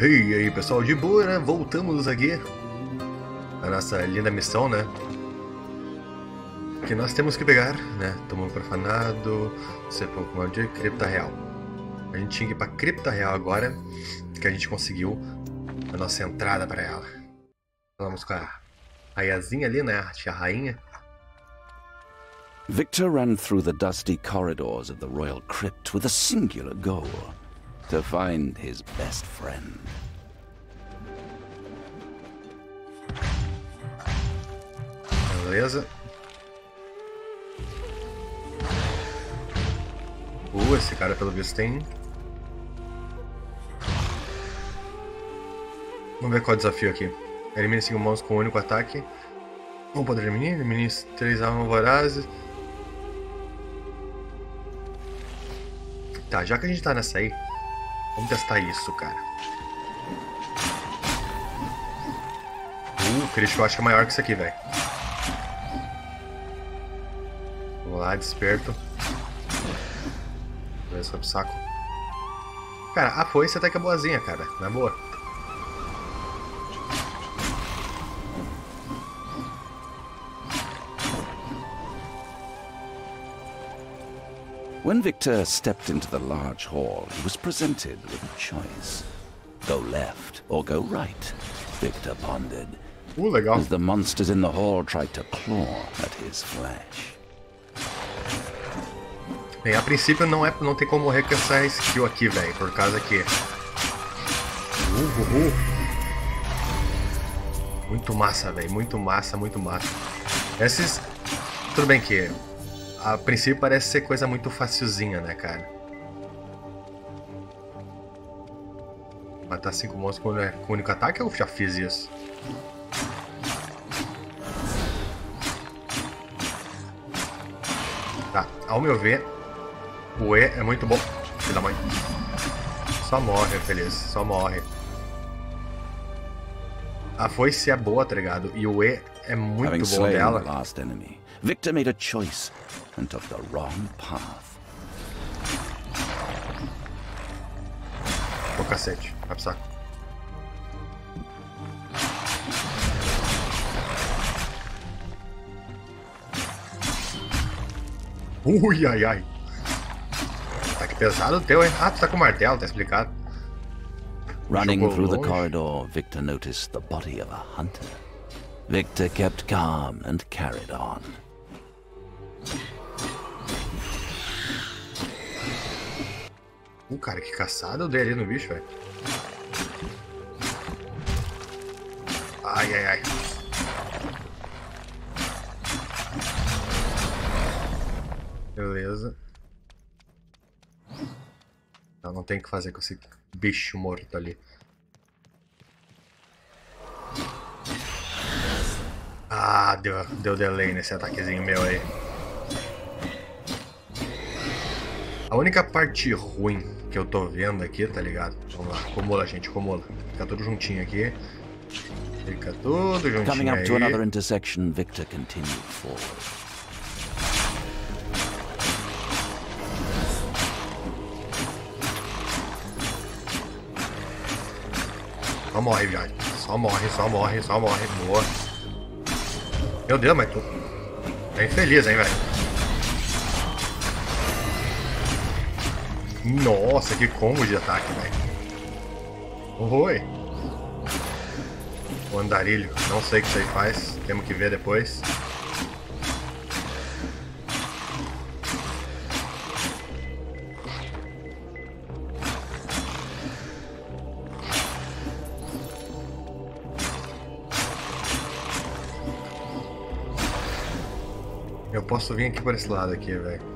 E aí pessoal, de boa, né? Voltamos aqui a nossa linda missão, né? Que nós temos que pegar, né? Tomou profanado, sepulcro maldito, cripta real. A gente tinha que ir pra cripta real agora, que a gente conseguiu a nossa entrada para ela. Vamos com a Ayazinha ali, né? A rainha. Victor ran through the dusty corridors of the royal crypt with a singular goal. To find his best friend. Beleza. Esse cara pelo visto tem. Vamos ver qual é o desafio aqui. Elimine 5 monstros com um único ataque. Vamos poder eliminar? Elimine 3 armas vorazes. Tá, já que a gente tá nessa aí. Vamos testar isso, cara. O crítico eu acho que é maior que isso aqui, velho. Vamos lá, desperto. Vai sob o saco. Cara, a foice até que é boazinha, cara. Na boa. When Victor stepped into the large hall, he was presented with a choice. Go left or go right, Victor pondered, as the monsters in the hall tried to claw at his flesh. Bem, a princípio não tem como morrer com essa skill aqui, velho, por causa que... Muito massa, velho, muito massa, muito massa. Esses... Tudo bem que... A princípio parece ser coisa muito facilzinha, né, cara? Matar 5 monstros com um único ataque, eu já fiz isso. Tá, ao meu ver, o E é muito bom. Filho da mãe. Só morre, feliz, só morre. A foice é boa, tá ligado? E o E é muito bom dela. Victor made a choice and took the wrong path. Pô, cacete. Vai pro saco. Ui, ai, ai. Tá que pesado o teu, hein? Ah, tu tá com o martelo, tá explicado. Running through the corridor, Victor noticed the body of a hunter. Victor kept calm and carried on. Cara, que caçada eu dei ali no bicho, velho. Ai, ai, ai. Beleza. Não tem o que fazer com esse bicho morto ali. Ah, deu delay nesse ataquezinho meu aí. A única parte ruim que eu tô vendo aqui, tá ligado? Vamos lá, acumula, gente, acumula. Fica tudo juntinho aqui. Fica tudo juntinho. Coming up to another intersection, Victor continued forward. Só morre, viado. Só morre, só morre, só morre. Boa. Meu Deus, mas tu tá infeliz, hein, velho? Nossa, que combo de ataque, velho. Oi. O andarilho. Não sei o que isso aí faz. Temos que ver depois. Eu posso vir aqui por esse lado aqui, velho.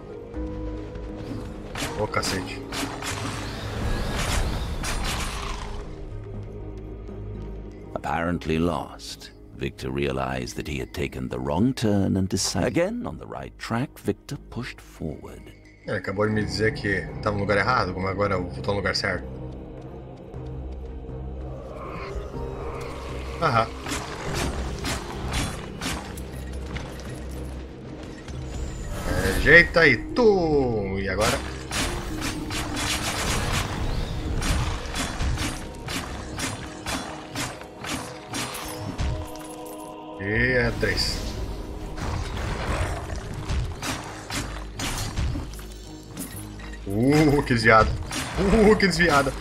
Oh, cacete. Apparently lost, Victor realized that he had taken the wrong turn and decided. Again on the right track, Victor pushed forward. Ele acabou de me dizer que estava no lugar errado, como agora eu estou no lugar certo. Aham. Ajeita aí, tu! E agora? ganhar 3. Que desviado. Que desviada.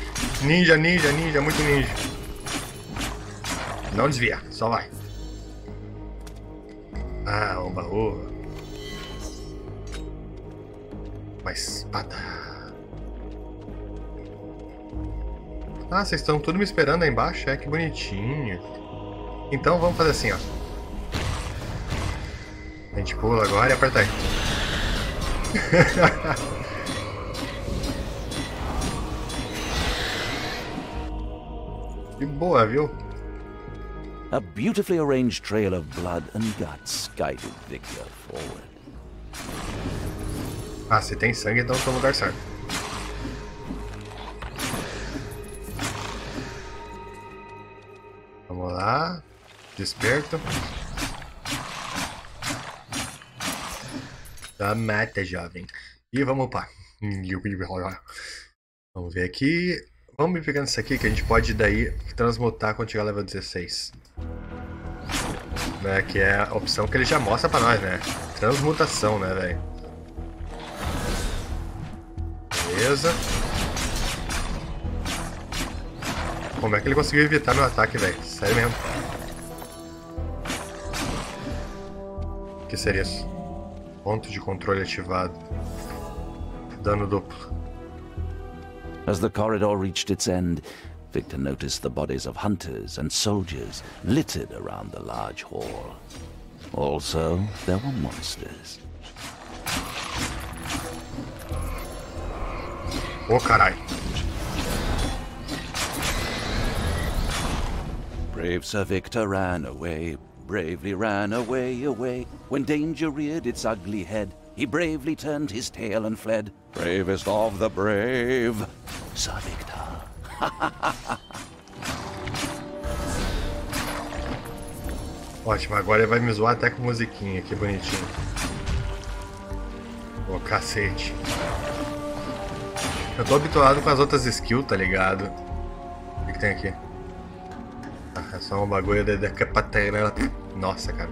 Ninja, ninja, ninja, muito ninja. Não desvia, só vai. Ah, oba, oba. Uma espada. Ah, vocês estão tudo me esperando aí embaixo? É, que bonitinho. Então vamos fazer assim, ó. A gente pula agora e aperta aí. Que boa, viu? A beautifully arranged trail of blood and guts guided Victor forward. Ah, se tem sangue, então estou no lugar certo. Vamos lá. Desperto. Da meta, jovem. E vamos upar. Vamos ver aqui. Vamos me pegando isso aqui que a gente pode daí transmutar quando chegar ao level 16. Né, que é a opção que ele já mostra pra nós, né? Transmutação, né, velho? Beleza. Como é que ele conseguiu evitar meu ataque, velho? Sério mesmo. O que seria isso? Ponto de controle ativado. Dano duplo. As the corridor reached its end, Victor noticed the bodies of hunters and soldiers littered around the large hall. Also, there were monsters. Oh, carai. Brave Sir Victor ran away, bravely ran away, away. When danger reared its ugly head, he bravely turned his tail and fled. Bravest of the brave, Sir Victor. Ótimo, agora ele vai me zoar até com musiquinha, que bonitinho. Ô, cacete. Eu tô habituado com as outras skills, tá ligado? O que, que tem aqui? Ah, é só um bagulho da capatela. Nossa, cara.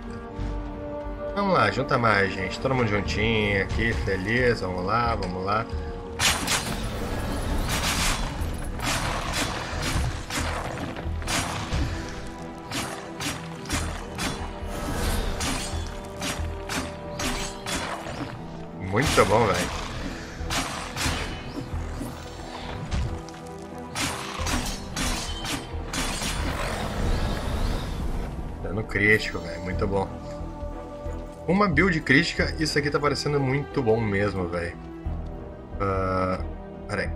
Vamos lá, junta mais, gente. Todo mundo juntinho aqui, feliz. Vamos lá, vamos lá. Muito bom, velho. Dano crítico, velho. Muito bom. Uma build crítica, isso aqui tá parecendo muito bom mesmo, velho. Peraí.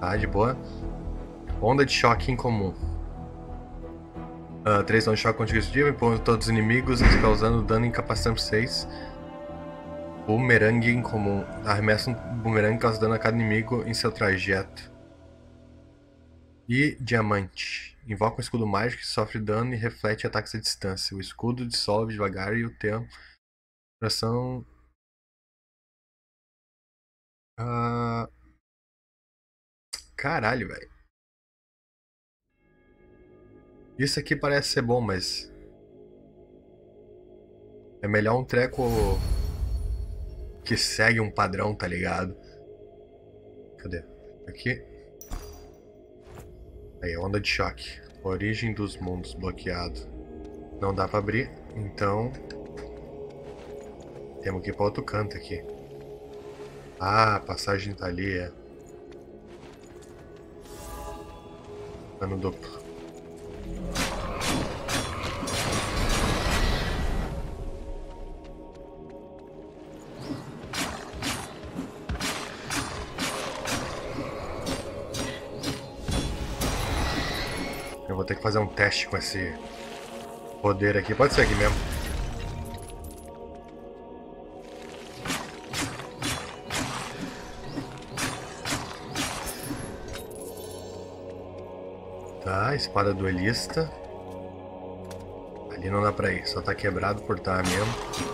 Ah, de boa. Onda de choque incomum. 3 ondas de choque contigo, impondo todos os inimigos, causando dano incapacitante 6. Bumerangue incomum. Arremessa um bumerangue causando dano a cada inimigo em seu trajeto. E diamante. Invoca um escudo mágico que sofre dano e reflete ataques à distância. O escudo dissolve devagar e o tempo. Duração. Caralho, velho. Isso aqui parece ser bom, mas. É melhor um treco que segue um padrão, tá ligado? Cadê? Aqui. Aí, onda de choque. Origem dos mundos bloqueado. Não dá pra abrir, então... Temos que ir pra outro canto aqui. Ah, a passagem tá ali, é. Dano duplo. Vou ter que fazer um teste com esse poder aqui. Pode ser aqui mesmo. Tá, espada duelista. Ali não dá pra ir, só tá quebrado por tá mesmo.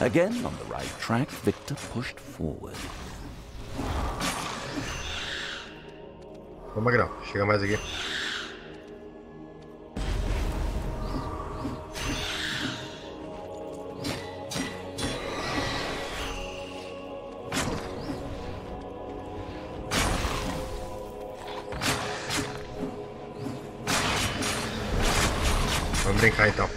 Again on the right track, Victor pushed forward. Vamos, Magrão. Chega mais aqui. something right up.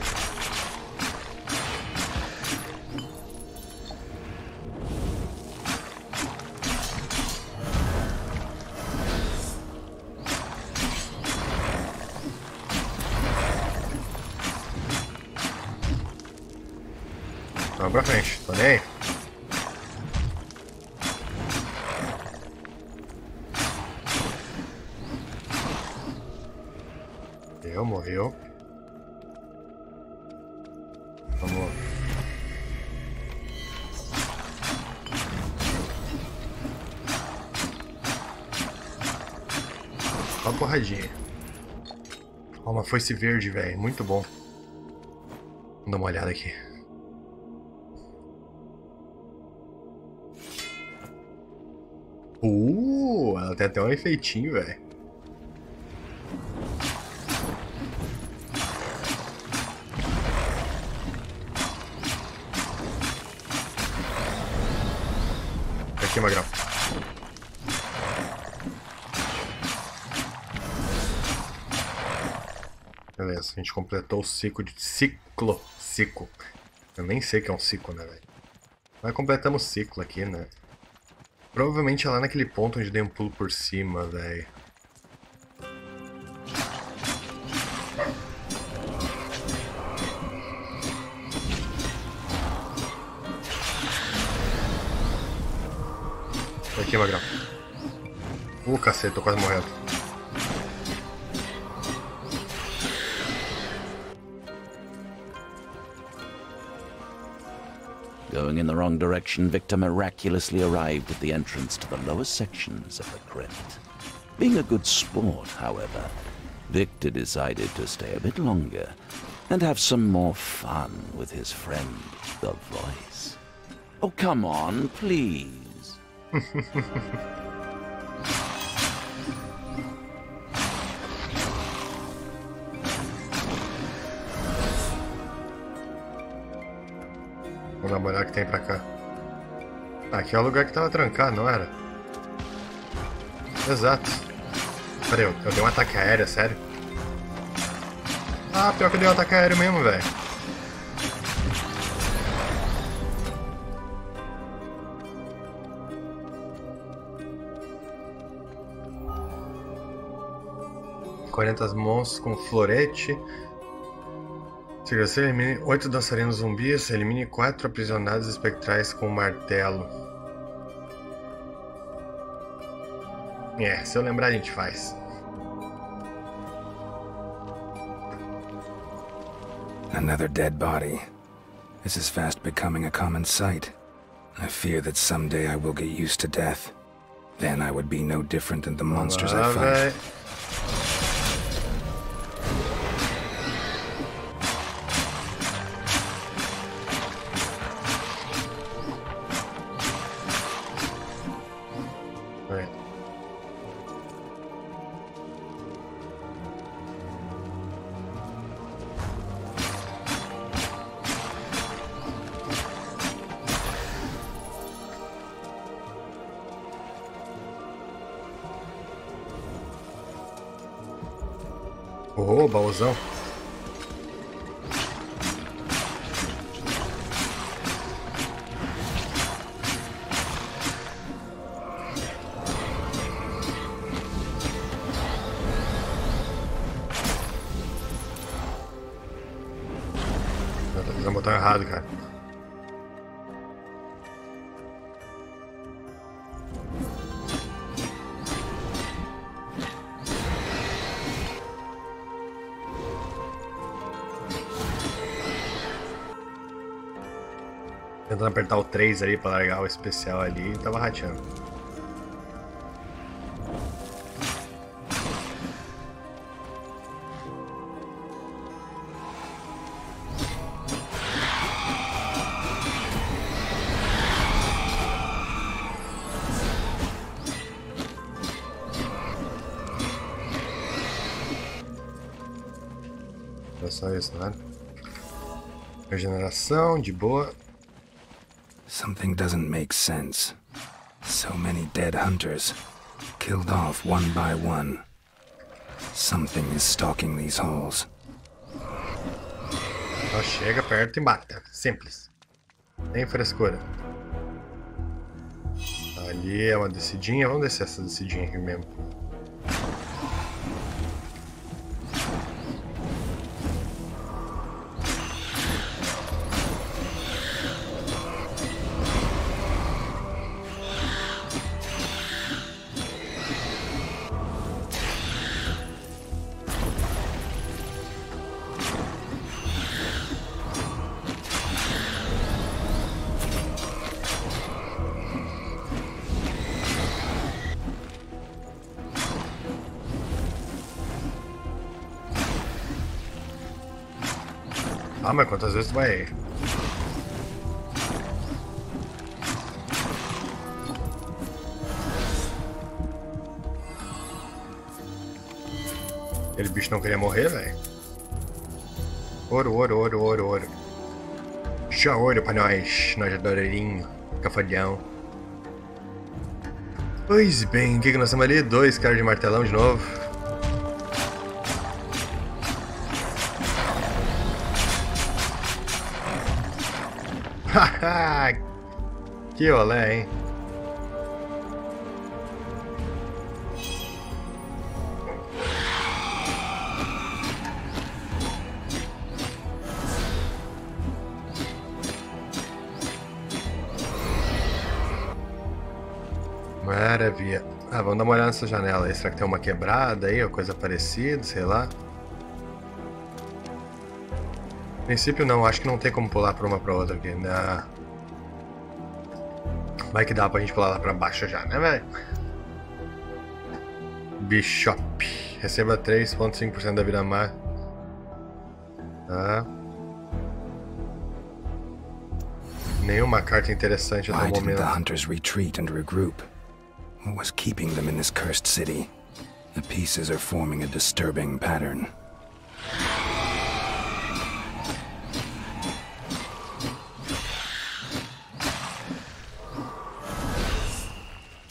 Vamos pra frente, tô nem aí. Deu, morreu. Vamos. Só uma porradinha. Ó, mas foi esse verde, velho. Muito bom. Vamos dar uma olhada aqui. Ela tem até um efeitinho, velho. Aqui, magrão. Beleza, a gente completou o ciclo de... Ciclo. Eu nem sei que é um ciclo, né, velho? Mas completamos o ciclo aqui, né? Provavelmente é lá naquele ponto onde dei um pulo por cima, velho. Aqui, magrão. Cacete, tô quase morrendo. Going in the wrong direction, Victor miraculously arrived at the entrance to the lower sections of the crypt. Being a good sport, however, Victor decided to stay a bit longer and have some more fun with his friend, the voice. Oh, come on, please. Vamos olhar o que tem pra cá. Aqui é o lugar que tava trancado, não era? Exato. Peraí, eu dei um ataque aéreo, sério? Ah, pior que eu dei um ataque aéreo mesmo, velho. "40 monstros com florete. Se você elimine 8 dançarinos zumbis, elimine 4 aprisionados espectrais com um martelo." É, se eu lembrar a gente faz. Another dead body. This is fast becoming a common sight. I fear that someday I will get used to death. Then I would be no different than the monsters I fight. Oh, baúzão. Vamos botar errado, cara. Tentando apertar o 3 ali pra largar o especial ali e tava rateando. É só isso, né? Regeneração, de boa. Something doesn't make sense. So many dead hunters, killed off one by one. Something is stalking these halls. Só chega perto e mata. Simples. Sem frescura. Ali é uma descidinha. Vamos descer essa descidinha aqui mesmo. Ah, mas quantas vezes tu vai... Aquele bicho não queria morrer, velho. Ouro, ouro, ouro, ouro, ouro. Deixa ouro pra nós, nós adoreirinho, cafadão. Pois bem, o que nós temos ali? Dois caras de martelão de novo. Que olé, hein? Maravilha. Ah, vamos dar uma olhada nessa janela aí. Será que tem uma quebrada aí ou coisa parecida? Sei lá. No princípio não, acho que não tem como pular pra uma pra outra aqui. Não. Vai que dá pra gente pular lá pra baixo já, né, velho? Bishop. Receba 3,5% da vida má. Tá. Nenhuma carta interessante até o momento. Why did the hunters retreat and regroup? What was keeping them in this cursed city? The pieces are forming a disturbing pattern.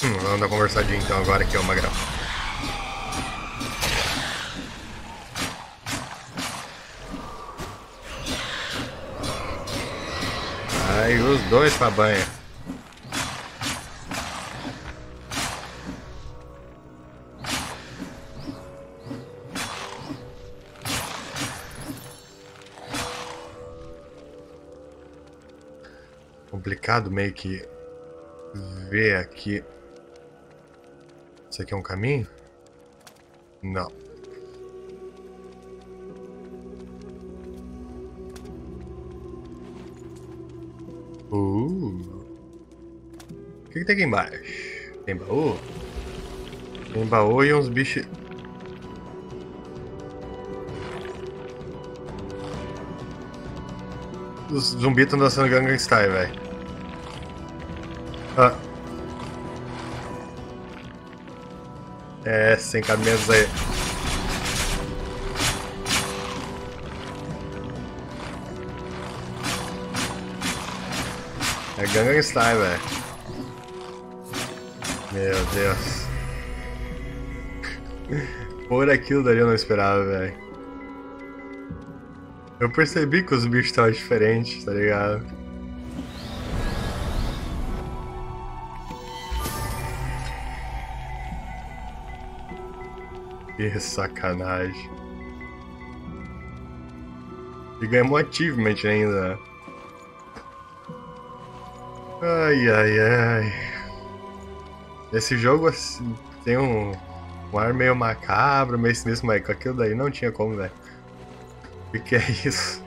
Vamos dar uma conversadinha então agora aqui, ó, Magrão. Aí os dois pra banha. Complicado meio que ver aqui. Isso aqui é um caminho? Não. O que tem aqui embaixo? Tem baú? Tem baú e uns bichos... Os zumbis estão dançando Gangnam Style, velho. Ah. É, sem caminhos aí. É Gangnam Style, velho. Meu Deus. Por aquilo dali eu não esperava, velho. Eu percebi que os bichos estavam diferentes, tá ligado? Que sacanagem. E ganhamos achievement ainda. Ai, ai, ai. Esse jogo assim, tem um ar meio macabro, meio sinistro, mas com aquilo daí não tinha como, velho. O que é isso?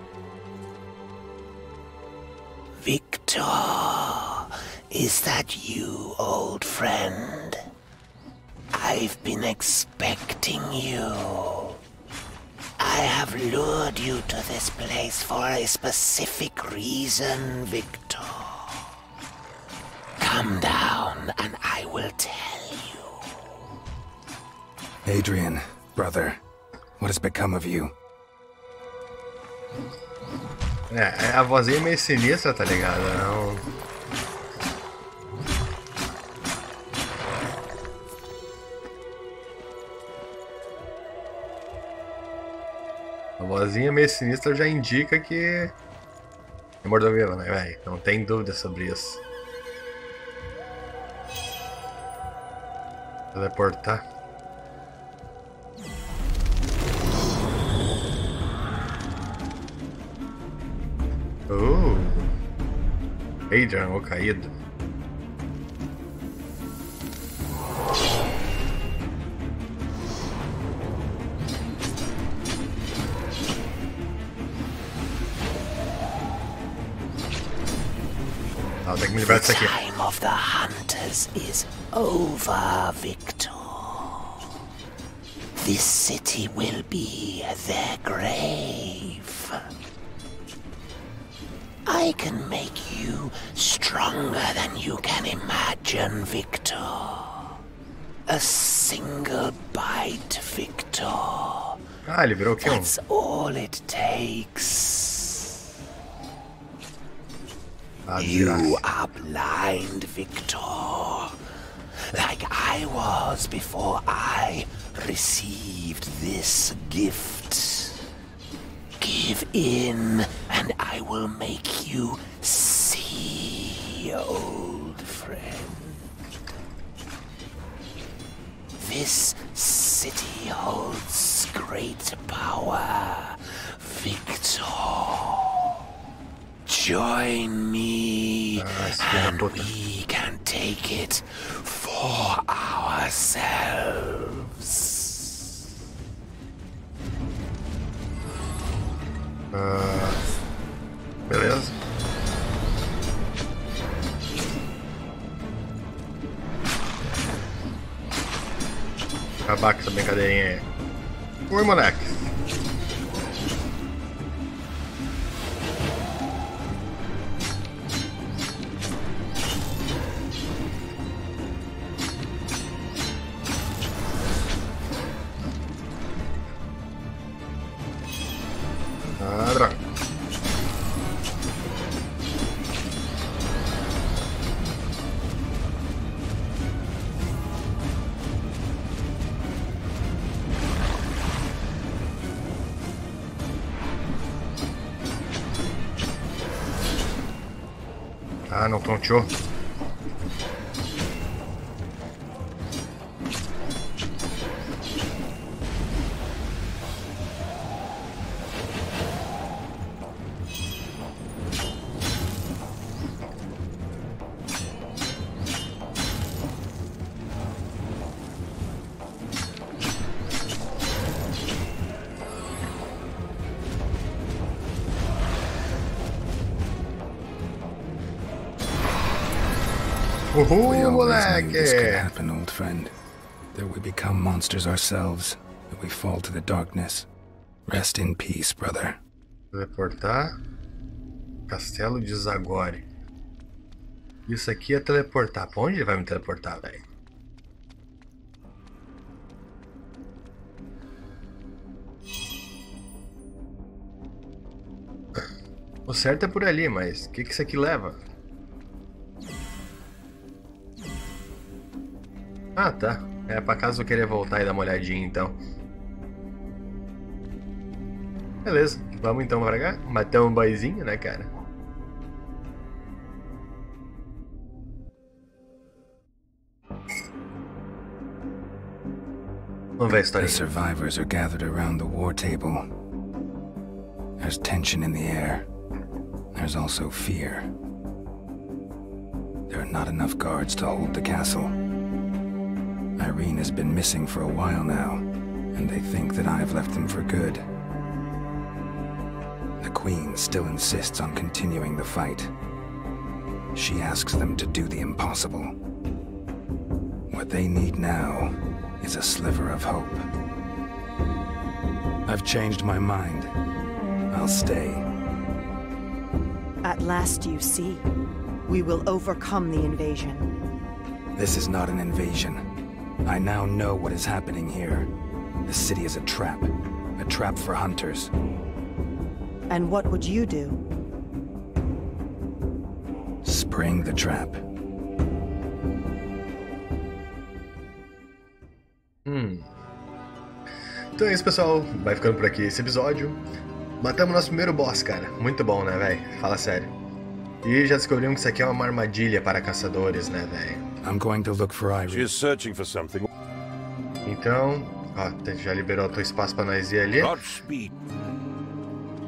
Victor, is that you, old friend? I've been expecting you. I have lured you to this place for a specific reason, Victor. Come down and I will tell you. Adrian, brother, what has become of you? É, a vozinha é meio sinistra, tá ligado? Não. A vozinha meio sinistra já indica que é mordomiva, né, velho? Não tem dúvida sobre isso. Teleportar. Adrian, o caído. I'll take me back to here. The time of the hunters is over, Victor. This city will be their grave. I can make you stronger than you can imagine, Victor. A single bite, Victor. That's all it takes. You are blind, Victor. Like I was before I received this gift. Give in, and I will make you see, old friend. This city holds great power, Victor. Join me, and we can take it for ourselves. Beleza. Acabar com essa brincadeirinha aí. Oi, moleque. Ah, não tonteou. This could happen, old friend. That we become monsters ourselves, that we fall to the darkness. Rest in peace, brother. Teleportar. Castelo de Zagori. Isso aqui é teleportar. Pra onde ele vai me teleportar, velho? O certo é por ali, mas o que isso aqui leva? Ah, tá. É pra caso eu querer voltar e dar uma olhadinha, então. Beleza. Vamos então pra cá. Matamos um boyzinho, né, cara? Vamos ver a história. The survivors are gathered around the war table. There's tension in the air. There's also fear. There are not enough guards to hold the castle. Irene has been missing for a while now, and they think that I've left them for good. The Queen still insists on continuing the fight. She asks them to do the impossible. What they need now is a sliver of hope. I've changed my mind. I'll stay. At last you see. We will overcome the invasion. This is not an invasion. I now know what is happening here. The city is a trap for hunters. And what would you do? Spring the trap. Então é isso, pessoal. Vai ficando por aqui esse episódio. Matamos nosso primeiro boss, cara. Muito bom, né, velho? Fala sério. E já descobrimos que isso aqui é uma armadilha para caçadores, né, velho? Então, ó, já liberou o teu espaço pra nós ir ali.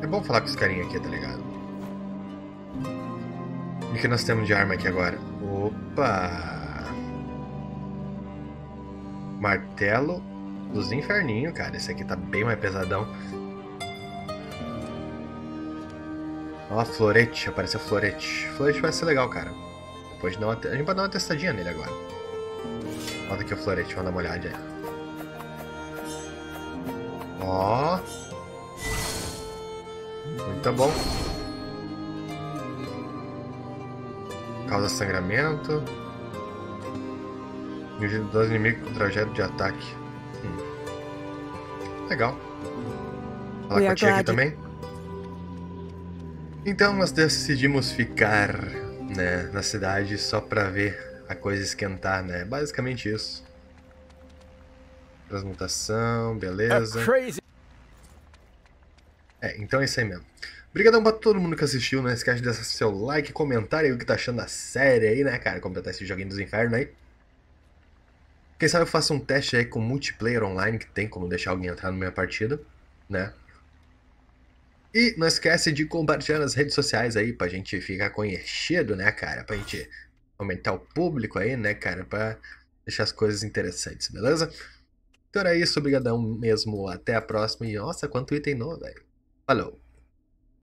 É bom falar com os carinha aqui, tá ligado? E o que nós temos de arma aqui agora? Opa! Martelo dos inferninhos, cara. Esse aqui tá bem mais pesadão. Ó, florete. Apareceu florete. Florete vai ser legal, cara. Depois de a gente vai dar uma testadinha nele agora. Bota aqui o florete, vamos dar uma olhada aí. Ó. Muito bom. Causa sangramento. Injure dois inimigos com trajeto de ataque. Legal. Falar com a tia aqui também. Então nós decidimos ficar, né, na cidade só pra ver a coisa esquentar, né? Basicamente isso. Transmutação, beleza. É, então é isso aí mesmo. Obrigadão pra todo mundo que assistiu. Não esquece de deixar seu like, comentar aí o que tá achando da série aí, né, cara? Completar esse joguinho dos infernos aí. Quem sabe eu faço um teste aí com multiplayer online, que tem como deixar alguém entrar na minha partida, né? E não esquece de compartilhar nas redes sociais aí pra gente ficar conhecido, né, cara? Pra gente aumentar o público aí, né, cara? Pra deixar as coisas interessantes, beleza? Então era isso, obrigadão mesmo. Até a próxima. E nossa, quanto item novo, velho. Falou!